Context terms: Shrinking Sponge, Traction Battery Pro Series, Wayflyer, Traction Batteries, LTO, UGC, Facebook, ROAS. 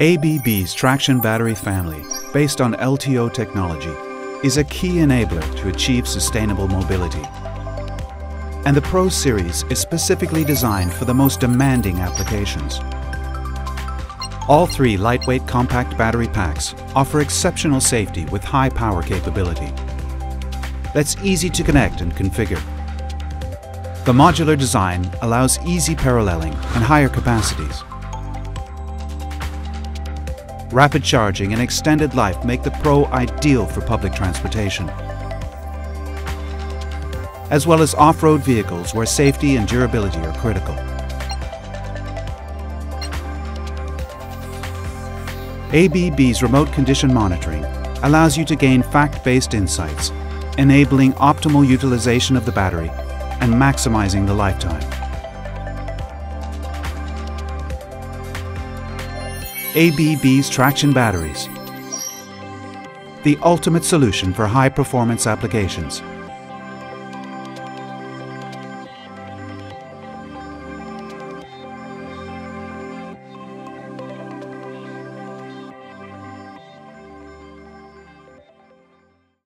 ABB's traction battery family, based on LTO technology, is a key enabler to achieve sustainable mobility. And the Pro Series is specifically designed for the most demanding applications. All three lightweight compact battery packs offer exceptional safety with high power capability. That's easy to connect and configure. The modular design allows easy paralleling and higher capacities. Rapid charging and extended life make the Pro ideal for public transportation, as well as off-road vehicles where safety and durability are critical. ABB's remote condition monitoring allows you to gain fact-based insights, enabling optimal utilization of the battery and maximizing the lifetime. ABB's traction batteries, the ultimate solution for high-performance applications.